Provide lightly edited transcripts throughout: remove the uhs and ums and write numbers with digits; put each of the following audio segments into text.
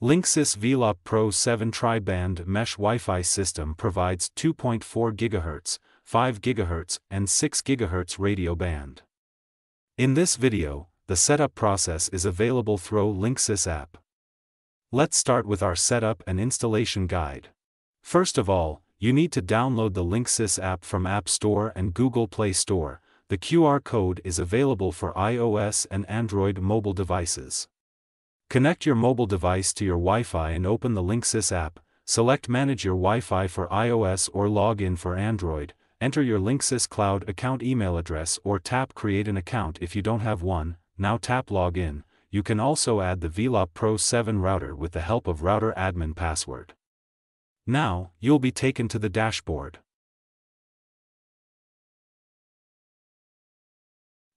Linksys Velop Pro 7 Tri-band mesh Wi-Fi system provides 2.4 GHz, 5 GHz, and 6 GHz radio band. In this video, the setup process is available through Linksys app. Let's start with our setup and installation guide. First of all, you need to download the Linksys app from App Store and Google Play Store. The QR code is available for iOS and Android mobile devices. Connect your mobile device to your Wi-Fi and open the Linksys app, select Manage your Wi-Fi for iOS or log in for Android, enter your Linksys Cloud account email address or tap Create an account if you don't have one, now tap Login. You can also add the Velop Pro 7 router with the help of router admin password. Now, you'll be taken to the dashboard.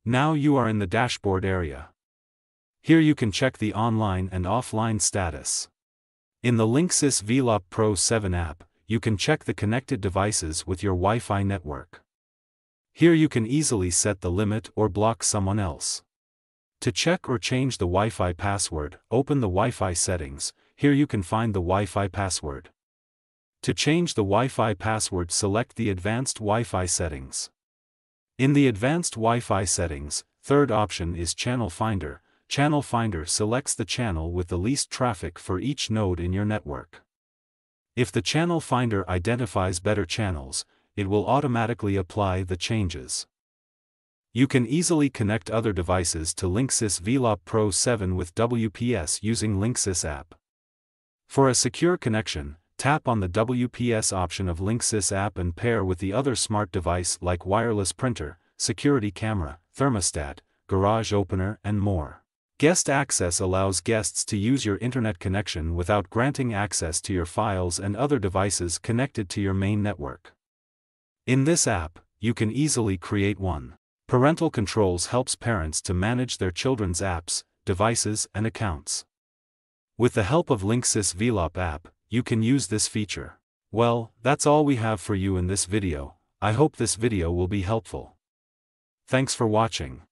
Now you are in the dashboard area. Here you can check the online and offline status. In the Linksys Velop Pro 7 app, you can check the connected devices with your Wi-Fi network. Here you can easily set the limit or block someone else. To check or change the Wi-Fi password, open the Wi-Fi settings. Here you can find the Wi-Fi password. To change the Wi-Fi password, select the Advanced Wi-Fi settings. In the Advanced Wi-Fi settings, third option is Channel Finder. Channel Finder selects the channel with the least traffic for each node in your network. If the Channel Finder identifies better channels, it will automatically apply the changes. You can easily connect other devices to Linksys Velop Pro 7 with WPS using Linksys app. For a secure connection, tap on the WPS option of Linksys app and pair with the other smart device like wireless printer, security camera, thermostat, garage opener, and more. Guest access allows guests to use your internet connection without granting access to your files and other devices connected to your main network. In this app, you can easily create one. Parental controls helps parents to manage their children's apps, devices, and accounts. With the help of Linksys Velop app, you can use this feature. Well, that's all we have for you in this video. I hope this video will be helpful. Thanks for watching.